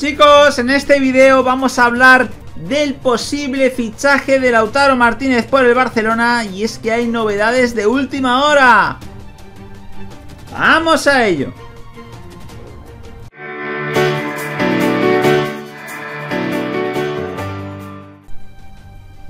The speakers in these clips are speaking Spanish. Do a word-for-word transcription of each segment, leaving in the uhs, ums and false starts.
Chicos, en este video vamos a hablar del posible fichaje de Lautaro Martínez por el Barcelona, y es que hay novedades de última hora. ¡Vamos a ello!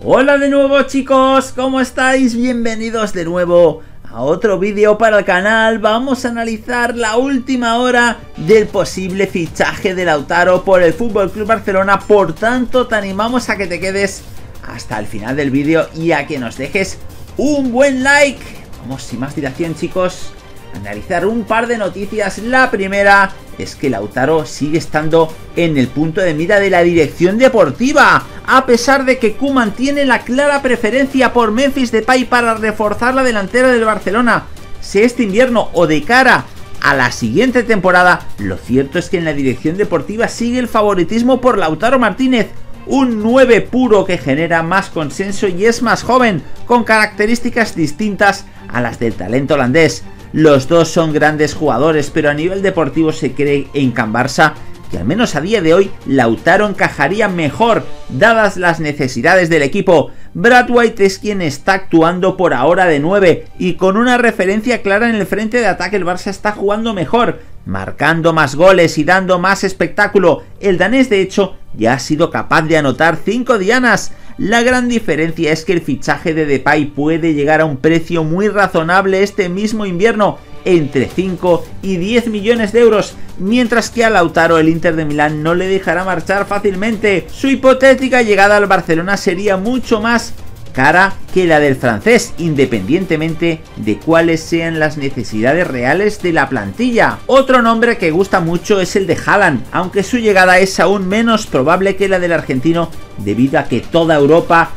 Hola de nuevo, chicos, ¿cómo estáis? Bienvenidos de nuevo a otro vídeo para el canal. Vamos a analizar la última hora del posible fichaje de Lautaro por el F C Barcelona. Por tanto, te animamos a que te quedes hasta el final del vídeo y a que nos dejes un buen like. Vamos sin más dilación, chicos, a analizar un par de noticias. La primera es que Lautaro sigue estando en el punto de mira de la dirección deportiva, a pesar de que Koeman tiene la clara preferencia por Memphis Depay para reforzar la delantera del Barcelona. Si este invierno o de cara a la siguiente temporada, lo cierto es que en la dirección deportiva sigue el favoritismo por Lautaro Martínez, un nueve puro que genera más consenso y es más joven, con características distintas a las del talento holandés. Los dos son grandes jugadores, pero a nivel deportivo se cree en Can Barça que al menos a día de hoy Lautaro encajaría mejor, dadas las necesidades del equipo. Brad White es quien está actuando por ahora de nueve, y con una referencia clara en el frente de ataque el Barça está jugando mejor, marcando más goles y dando más espectáculo. El danés, de hecho, ya ha sido capaz de anotar cinco dianas. La gran diferencia es que el fichaje de Depay puede llegar a un precio muy razonable este mismo invierno, entre cinco y diez millones de euros, mientras que a Lautaro el Inter de Milán no le dejará marchar fácilmente. Su hipotética llegada al Barcelona sería mucho más cara que la del francés, independientemente de cuáles sean las necesidades reales de la plantilla. Otro nombre que gusta mucho es el de Haaland, aunque su llegada es aún menos probable que la del argentino, debido a que toda Europa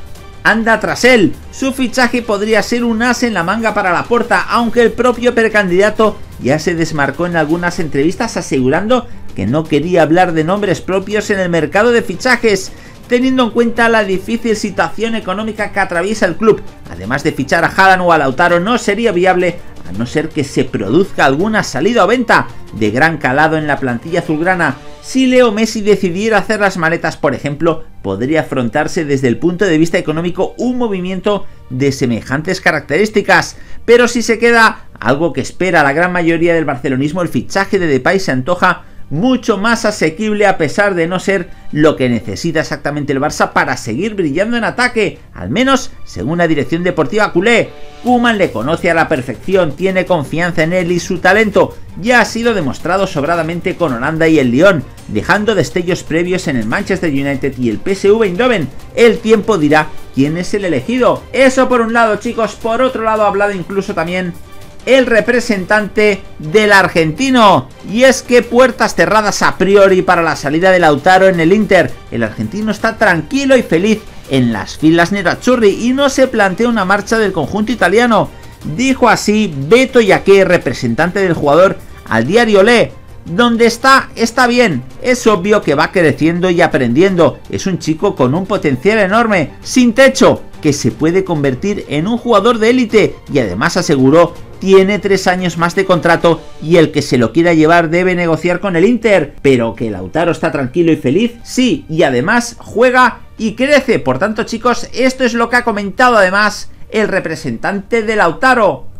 anda tras él. Su fichaje podría ser un as en la manga para Laporta, aunque el propio percandidato ya se desmarcó en algunas entrevistas asegurando que no quería hablar de nombres propios en el mercado de fichajes, teniendo en cuenta la difícil situación económica que atraviesa el club. Además de fichar a Haaland o a Lautaro no sería viable, a no ser que se produzca alguna salida o venta de gran calado en la plantilla azulgrana. Si Leo Messi decidiera hacer las maletas, por ejemplo, podría afrontarse desde el punto de vista económico un movimiento de semejantes características. Pero si se queda, algo que espera la gran mayoría del barcelonismo, el fichaje de Depay se antoja mucho más asequible, a pesar de no ser lo que necesita exactamente el Barça para seguir brillando en ataque, al menos según la dirección deportiva culé. Koeman le conoce a la perfección, tiene confianza en él y su talento ya ha sido demostrado sobradamente con Holanda y el Lyon, dejando destellos previos en el Manchester United y el P S V Eindhoven. El tiempo dirá quién es el elegido. Eso por un lado, chicos. Por otro lado, ha hablado incluso también el representante del argentino, y es que puertas cerradas a priori para la salida de Lautaro en el Inter. El argentino está tranquilo y feliz en las filas nerazzurri y no se plantea una marcha del conjunto italiano. Dijo así Beto Yaqué, representante del jugador, al diario Le. Donde está, está bien. Es obvio que va creciendo y aprendiendo. Es un chico con un potencial enorme, sin techo, que se puede convertir en un jugador de élite, y además aseguró tiene tres años más de contrato y el que se lo quiera llevar debe negociar con el Inter. Pero que Lautaro está tranquilo y feliz, sí, y además juega y crece. Por tanto, chicos, esto es lo que ha comentado además el representante de Lautaro.